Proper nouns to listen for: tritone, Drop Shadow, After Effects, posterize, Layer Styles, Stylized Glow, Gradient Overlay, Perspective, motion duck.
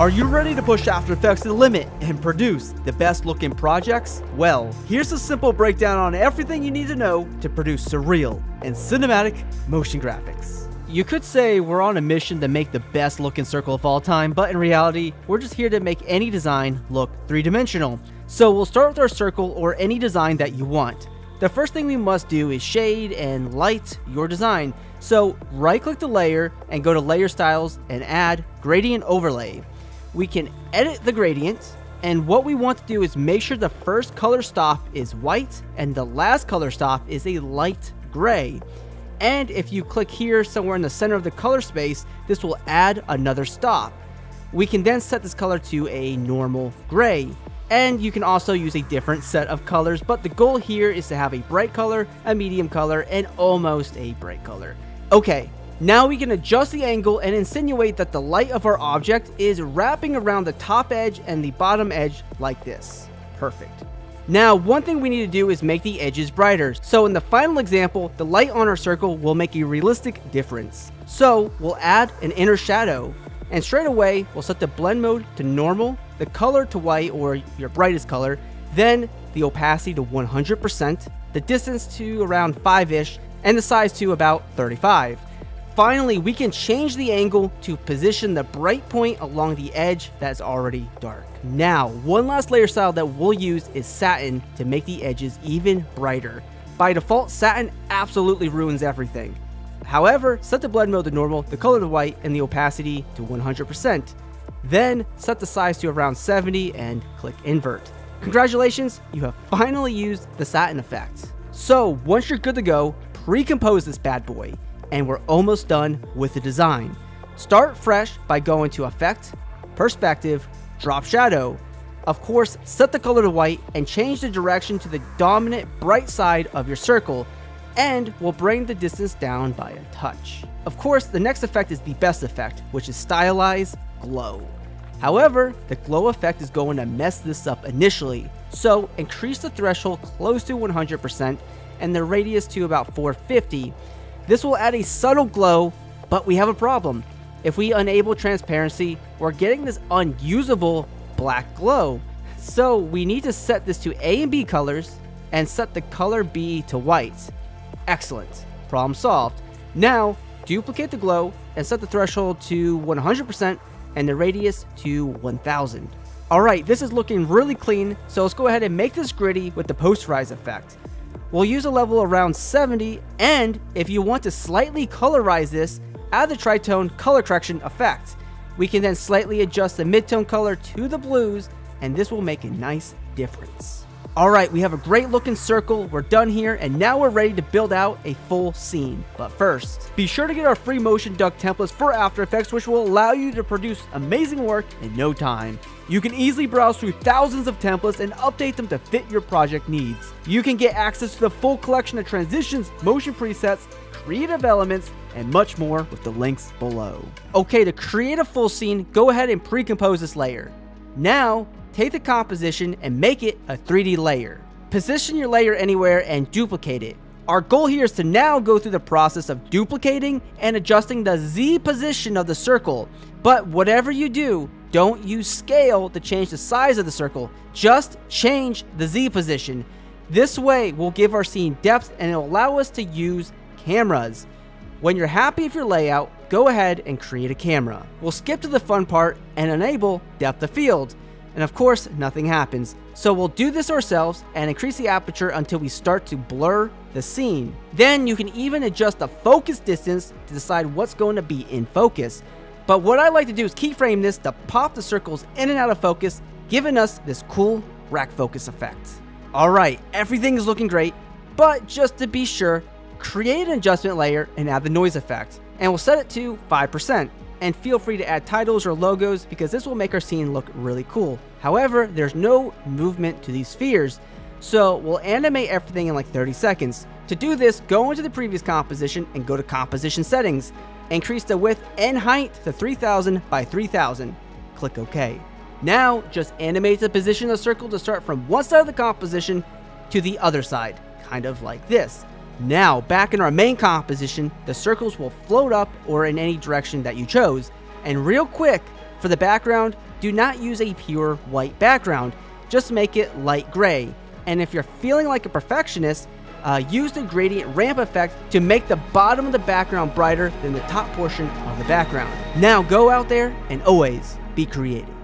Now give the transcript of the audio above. Are you ready to push After Effects to the limit and produce the best looking projects? Well, here's a simple breakdown on everything you need to know to produce surreal and cinematic motion graphics. You could say we're on a mission to make the best looking circle of all time, but in reality, we're just here to make any design look three-dimensional. So we'll start with our circle or any design that you want. The first thing we must do is shade and light your design. So right-click the layer and go to Layer Styles and add Gradient Overlay. We can edit the gradient, and what we want to do is make sure the first color stop is white and the last color stop is a light gray. And if you click here somewhere in the center of the color space, this will add another stop. We can then set this color to a normal gray. And you can also use a different set of colors, but the goal here is to have a bright color, a medium color, and almost a bright color. Okay, now we can adjust the angle and insinuate that the light of our object is wrapping around the top edge and the bottom edge like this. Perfect. Now, one thing we need to do is make the edges brighter. So in the final example, the light on our circle will make a realistic difference. So we'll add an inner shadow, and straight away, we'll set the blend mode to normal, the color to white or your brightest color, then the opacity to 100%, the distance to around 5-ish, and the size to about 35. Finally, we can change the angle to position the bright point along the edge that's already dark. Now, one last layer style that we'll use is satin to make the edges even brighter. By default, satin absolutely ruins everything. However, set the blend mode to normal, the color to white, and the opacity to 100%. Then set the size to around 70 and click invert. Congratulations, you have finally used the satin effect. So once you're good to go, pre-compose this bad boy, and we're almost done with the design. Start fresh by going to Effect, Perspective, Drop Shadow. Of course, set the color to white and change the direction to the dominant bright side of your circle, and we'll bring the distance down by a touch. Of course, the next effect is the best effect, which is Stylized Glow. However, the glow effect is going to mess this up initially, so increase the threshold close to 100% and the radius to about 450. This will add a subtle glow, but we have a problem. If we enable transparency, we're getting this unusable black glow. So we need to set this to A and B colors and set the color B to white. Excellent, problem solved. Now, duplicate the glow and set the threshold to 100% and the radius to 1000. All right, this is looking really clean, so let's go ahead and make this gritty with the posterize effect. We'll use a level around 70, and if you want to slightly colorize this, add the tritone color correction effect. We can then slightly adjust the midtone color to the blues, and this will make a nice difference. Alright, we have a great looking circle, we're done here, and now we're ready to build out a full scene. But first, be sure to get our free motion duck templates for After Effects, which will allow you to produce amazing work in no time. You can easily browse through thousands of templates and update them to fit your project needs. You can get access to the full collection of transitions, motion presets, creative elements, and much more with the links below. Okay, to create a full scene, go ahead and pre-compose this layer. Now, take the composition and make it a 3D layer. Position your layer anywhere and duplicate it. Our goal here is to now go through the process of duplicating and adjusting the Z position of the circle. But whatever you do, don't use scale to change the size of the circle. Just change the Z position. This way we'll give our scene depth and it'll allow us to use cameras. When you're happy with your layout, go ahead and create a camera. We'll skip to the fun part and enable depth of field. And of course, nothing happens. So we'll do this ourselves and increase the aperture until we start to blur the scene. Then you can even adjust the focus distance to decide what's going to be in focus. But what I like to do is keyframe this to pop the circles in and out of focus, giving us this cool rack focus effect. All right, everything is looking great, but just to be sure, create an adjustment layer and add the noise effect. And we'll set it to 5%. And feel free to add titles or logos because this will make our scene look really cool. However, there's no movement to these spheres, so we'll animate everything in like 30 seconds. To do this, go into the previous composition and go to composition settings. Increase the width and height to 3000 by 3000. Click OK. Now, just animate the position of the circle to start from one side of the composition to the other side, kind of like this. Now, back in our main composition, the circles will float up or in any direction that you chose. And real quick, For the background, do not use a pure white background, just make it light gray. And if you're feeling like a perfectionist, use the gradient ramp effect to make the bottom of the background brighter than the top portion of the background. Now go out there and always be creative.